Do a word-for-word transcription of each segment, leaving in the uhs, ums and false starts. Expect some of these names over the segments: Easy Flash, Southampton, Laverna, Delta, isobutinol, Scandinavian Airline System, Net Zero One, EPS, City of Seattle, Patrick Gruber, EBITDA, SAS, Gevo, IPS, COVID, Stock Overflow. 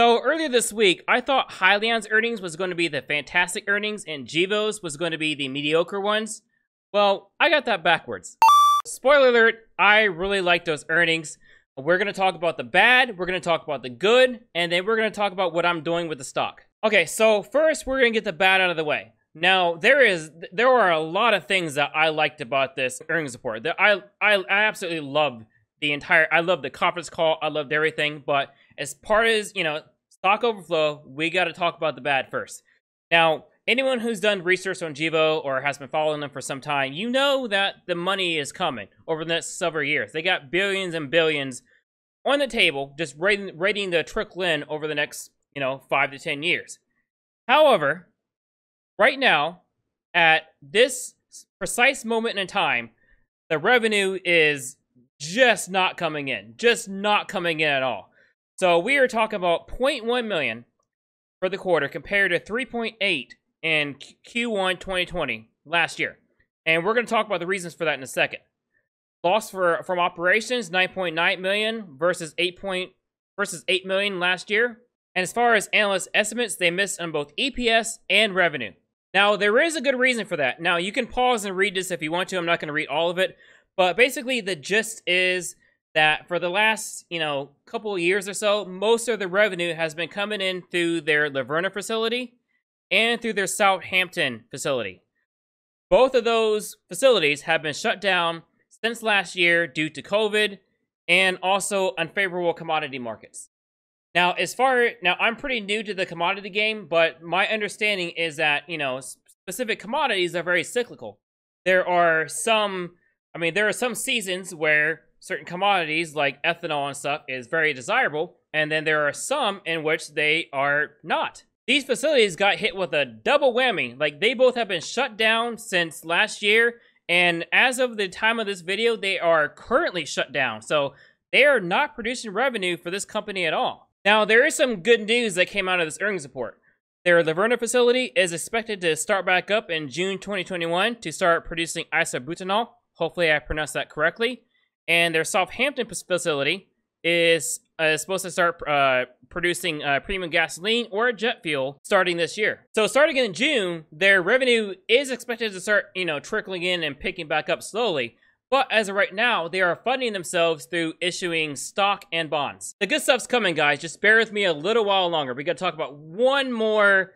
So earlier this week, I thought Hyliion's earnings was going to be the fantastic earnings and Gevo's was going to be the mediocre ones. Well, I got that backwards. Spoiler alert, I really like those earnings. We're going to talk about the bad, we're going to talk about the good, and then we're going to talk about what I'm doing with the stock. Okay, so first we're going to get the bad out of the way. Now, there is there are a lot of things that I liked about this earnings report. I, I, I absolutely loved the entire, I loved the conference call, I loved everything, but as part as, you know, Stock Overflow, we got to talk about the bad first. Now, anyone who's done research on Gevo or has been following them for some time, you know that the money is coming over the next several years. They got billions and billions on the table, just rating, rating the trickle in over the next, you know, five to ten years. However, right now, at this precise moment in time, the revenue is just not coming in, just not coming in at all. So we are talking about zero point one million for the quarter compared to three point eight in Q one twenty twenty last year. And we're going to talk about the reasons for that in a second. Loss for from operations nine point nine million versus eight point versus eight million last year. And as far as analyst estimates, they missed on both E P S and revenue. Now, there is a good reason for that. Now, you can pause and read this if you want to. I'm not going to read all of it, but basically the gist is that for the last, you know, couple of years or so, most of the revenue has been coming in through their Laverna facility and through their Southampton facility. Both of those facilities have been shut down since last year due to COVID and also unfavorable commodity markets. Now, as far, now I'm pretty new to the commodity game, but my understanding is that, you know, specific commodities are very cyclical. There are some, I mean, there are some seasons where certain commodities like ethanol and stuff is very desirable, and then there are some in which they are not. These facilities got hit with a double whammy. Like, they both have been shut down since last year, and as of the time of this video, they are currently shut down. So they are not producing revenue for this company at all. Now, there is some good news that came out of this earnings report. Their Laverna facility is expected to start back up in June twenty twenty-one to start producing isobutinol. Hopefully I pronounced that correctly. And their Southampton facility is uh, supposed to start uh, producing uh, premium gasoline or jet fuel starting this year. So starting in June, their revenue is expected to start, you know, trickling in and picking back up slowly. But as of right now, they are funding themselves through issuing stock and bonds. The good stuff's coming, guys. Just bear with me a little while longer. We got to talk about one more.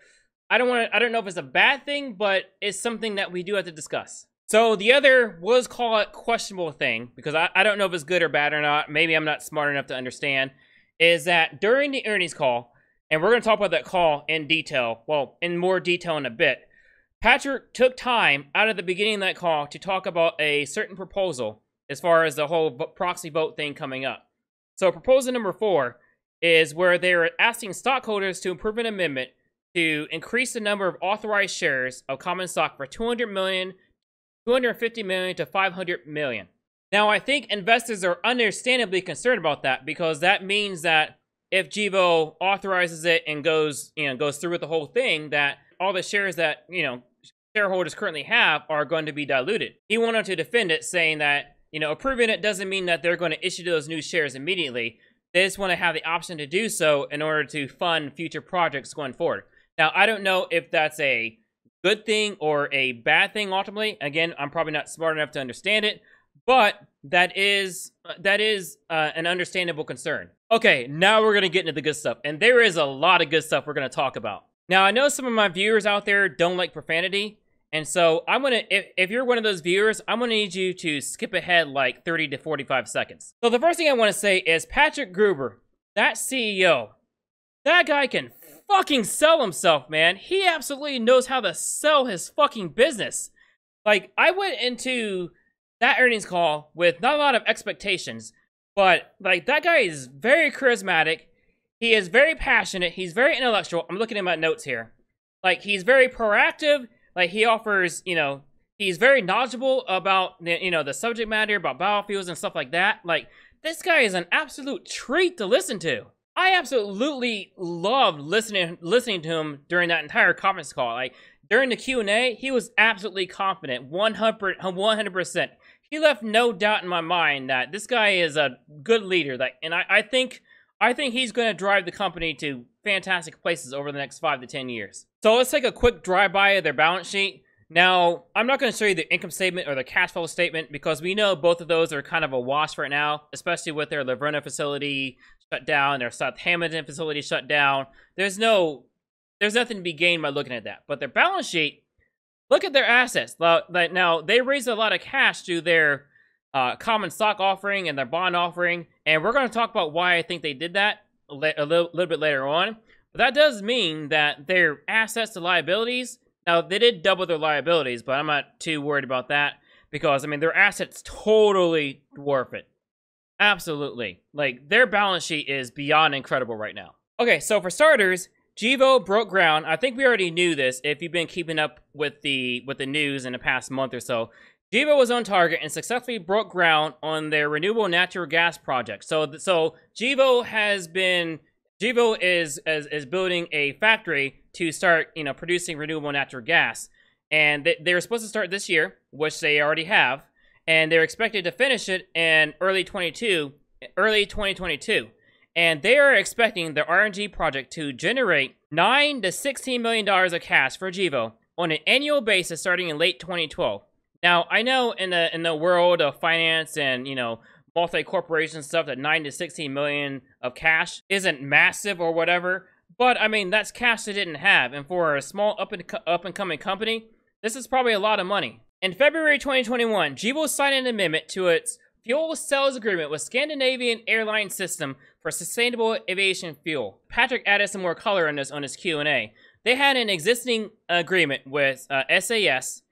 I don't want to. I don't know if it's a bad thing, but it's something that we do have to discuss. So the other was call it questionable thing, because I, I don't know if it's good or bad or not. Maybe I'm not smart enough to understand. Is that during the earnings call, and we're going to talk about that call in detail. Well, in more detail in a bit. Patrick took time out of the beginning of that call to talk about a certain proposal as far as the whole proxy vote thing coming up. So proposal number four is where they are asking stockholders to approve an amendment to increase the number of authorized shares of common stock for two hundred million, two hundred fifty million to five hundred million. Now, I think investors are understandably concerned about that, because that means that if Gevo authorizes it and goes, you know, goes through with the whole thing, that all the shares that, you know, shareholders currently have are going to be diluted. He wanted to defend it, saying that, you know, approving it doesn't mean that they're going to issue those new shares immediately. They just want to have the option to do so in order to fund future projects going forward. Now, I don't know if that's a good thing or a bad thing ultimately. Again, I'm probably not smart enough to understand it, but that is that is uh, an understandable concern. Okay, now we're going to get into the good stuff, and there is a lot of good stuff we're going to talk about. Now, I know some of my viewers out there don't like profanity, and so I'm gonna, if, if you're one of those viewers, I'm gonna need you to skip ahead like thirty to forty-five seconds. So the first thing I wanna say is Patrick Gruber, that C E O, that guy can fucking sell himself, man. He absolutely knows how to sell his fucking business. Like, I went into that earnings call with not a lot of expectations, but like, that guy is very charismatic. He is very passionate. He's very intellectual. I'm looking at my notes here. Like, he's very proactive. Like, he offers, you know, he's very knowledgeable about, you know, the subject matter, about biofuels and stuff like that. Like, this guy is an absolute treat to listen to. I absolutely loved listening, listening to him during that entire conference call. Like, during the Q and A, he was absolutely confident, one hundred percent. He left no doubt in my mind that this guy is a good leader. Like, and I, I think... I think he's going to drive the company to fantastic places over the next five to ten years. So let's take a quick drive-by of their balance sheet. Now, I'm not going to show you the income statement or the cash flow statement because we know both of those are kind of a wash right now, especially with their Laverna facility shut down, their Southampton facility shut down. There's no, there's nothing to be gained by looking at that. But their balance sheet, look at their assets. Now, they raised a lot of cash through their uh, common stock offering and their bond offering, and we're going to talk about why I think they did that a little, little bit later on. But that does mean that their assets to liabilities, now, they did double their liabilities, but I'm not too worried about that because, I mean, their assets totally dwarf it. Absolutely. Like, their balance sheet is beyond incredible right now. Okay, so for starters, Gevo broke ground. I think we already knew this if you've been keeping up with the with the news in the past month or so. Gevo was on target and successfully broke ground on their renewable natural gas project. So, so Gevo has been... Gevo is, is is building a factory to start, you know, producing renewable natural gas, and they, they're supposed to start this year, which they already have, and they're expected to finish it in early twenty-two, early twenty twenty-two, and they are expecting their R and G project to generate nine to sixteen million dollars of cash for Gevo on an annual basis starting in late twenty twelve. Now, I know in the in the world of finance and, you know, multi-corporation stuff, that nine to sixteen million of cash isn't massive or whatever, but I mean, that's cash they didn't have, and for a small up and up and coming company, this is probably a lot of money. In February twenty twenty-one, Gevo signed an amendment to its fuel sales agreement with Scandinavian Airline System for sustainable aviation fuel. Patrick added some more color on this on his Q and A. They had an existing agreement with uh, S A S,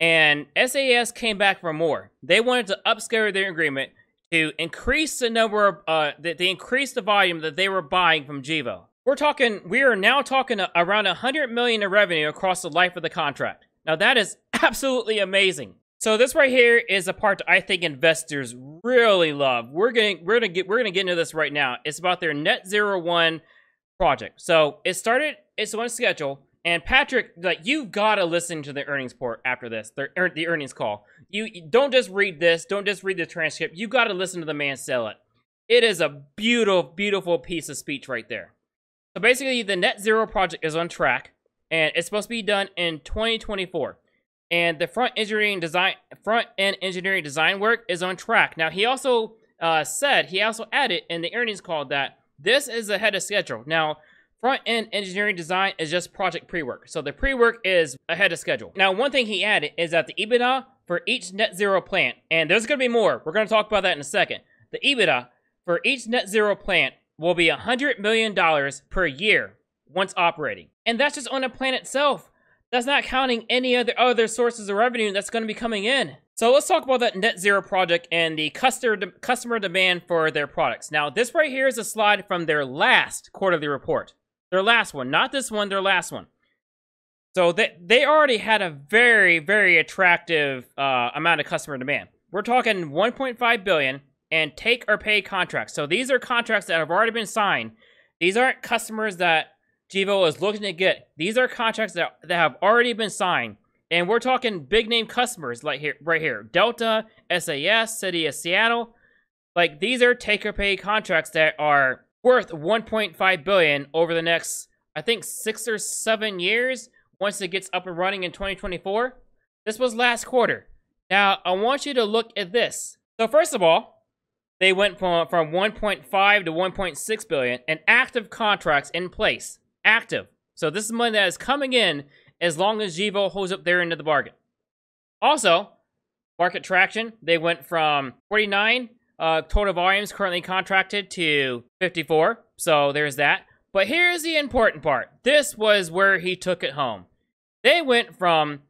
and S A S came back for more. They wanted to upscale their agreement to increase the number of, uh, that they increased the volume that they were buying from Gevo. We're talking, we are now talking around one hundred million dollars in revenue across the life of the contract. Now that is absolutely amazing. So this right here is the part that I think investors really love. We're going we're going to get, we're going to get into this right now. It's about their Net Zero One project. So it started, it's on schedule. And Patrick, like, you've got to listen to the earnings report after this, the, er, the earnings call. You, you don't just read this, don't just read the transcript. You've got to listen to the man sell it. It is a beautiful, beautiful piece of speech right there. So basically, the Net Zero project is on track, and it's supposed to be done in twenty twenty-four. And the front engineering design, front end engineering design work is on track. Now, he also uh, said, he also added in the earnings call that this is ahead of schedule. Now, front-end engineering design is just project pre-work. So the pre-work is ahead of schedule. Now, one thing he added is that the EBITDA for each net zero plant, and there's gonna be more, we're gonna talk about that in a second. The EBITDA for each net zero plant will be one hundred million dollars per year once operating. And that's just on the plant itself. That's not counting any other, other sources of revenue that's gonna be coming in. So let's talk about that net zero project and the customer, de customer demand for their products. Now, this right here is a slide from their last quarterly report. Their last one, not this one, their last one. So they, they already had a very, very attractive uh, amount of customer demand. We're talking one point five billion dollars and take or pay contracts. So these are contracts that have already been signed. These aren't customers that Gevo is looking to get. These are contracts that, that have already been signed. And we're talking big name customers like here, right here. Delta, S A S, City of Seattle. Like, these are take or pay contracts that are worth one point five billion dollars over the next, I think, six or seven years once it gets up and running in twenty twenty-four. This was last quarter. Now, I want you to look at this. So first of all, they went from, from one point five to one point six billion dollars and active contracts in place. Active. So this is money that is coming in as long as Gevo holds up their end of the bargain. Also, market traction, they went from forty-nine Uh, total volumes currently contracted to fifty-four, so there's that. But here's the important part. This was where he took it home. They went from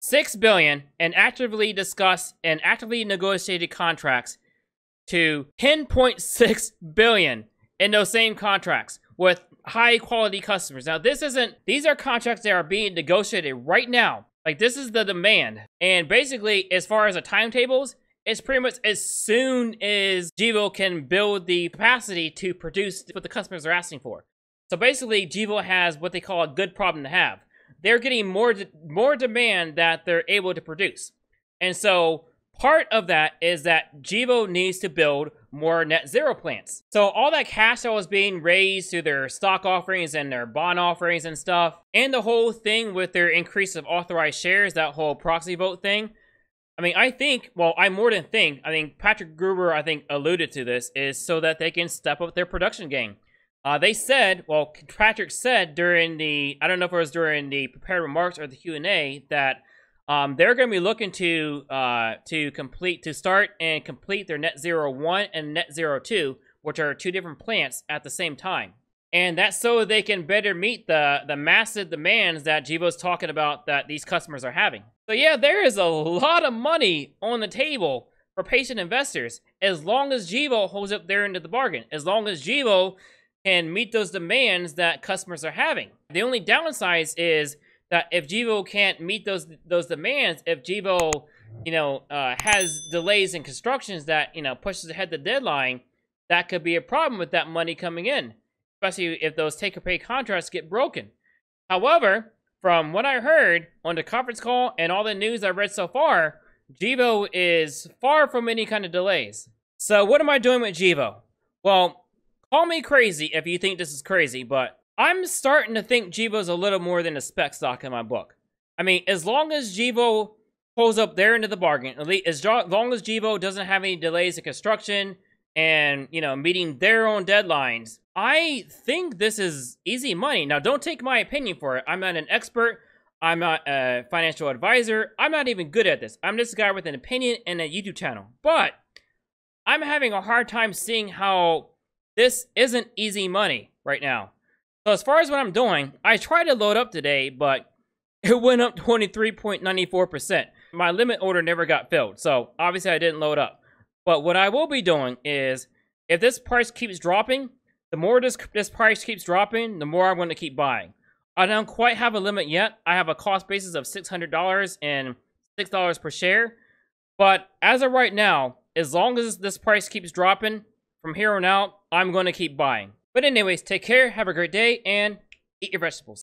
six billion dollars and actively discussed and actively negotiated contracts to ten point six billion dollars in those same contracts with high quality customers. Now, this isn't, these are contracts that are being negotiated right now. Like, this is the demand. And basically, as far as the timetables, it's pretty much as soon as Gevo can build the capacity to produce what the customers are asking for. So basically, Gevo has what they call a good problem to have. They're getting more, de more demand that they're able to produce. And so Part of that is that Gevo needs to build more net zero plants. So all that cash that was being raised through their stock offerings and their bond offerings and stuff, and the whole thing with their increase of authorized shares, that whole proxy vote thing. I mean, I think, well, I more than think, I think Patrick Gruber, I think, alluded to this, is so that they can step up their production game. Uh, they said, well, Patrick said during the, I don't know if it was during the prepared remarks or the Q and A, that Um, they're going to be looking to uh, to complete to start and complete their Net Zero One and Net Zero Two, which are two different plants at the same time, and that's so they can better meet the the massive demands that Gevo's talking about that these customers are having. So yeah, there is a lot of money on the table for patient investors as long as Gevo holds up their end of the bargain, as long as Gevo can meet those demands that customers are having. The only downside is that if Gevo can't meet those those demands, if Gevo, you know, uh, has delays in constructions that, you know, pushes ahead the deadline, that could be a problem with that money coming in, especially if those take-or-pay contracts get broken. However, from what I heard on the conference call and all the news I've read so far, Gevo is far from any kind of delays. So what am I doing with Gevo? Well, call me crazy if you think this is crazy, but I'm starting to think Gevo's a little more than a spec stock in my book. I mean, as long as Gevo holds up their end of the bargain, at least as long as Gevo doesn't have any delays in construction and, you know, meeting their own deadlines, I think this is easy money. Now, don't take my opinion for it. I'm not an expert. I'm not a financial advisor. I'm not even good at this. I'm just a guy with an opinion and a YouTube channel. But I'm having a hard time seeing how this isn't easy money right now. So as far as what I'm doing, I tried to load up today, but it went up twenty-three point nine four percent. My limit order never got filled, so obviously I didn't load up. But what I will be doing is, if this price keeps dropping, the more this, this price keeps dropping, the more I'm going to keep buying. I don't quite have a limit yet. I have a cost basis of six hundred dollars and six dollars per share. But as of right now, as long as this price keeps dropping, from here on out, I'm going to keep buying. But anyways, take care, have a great day, and eat your vegetables.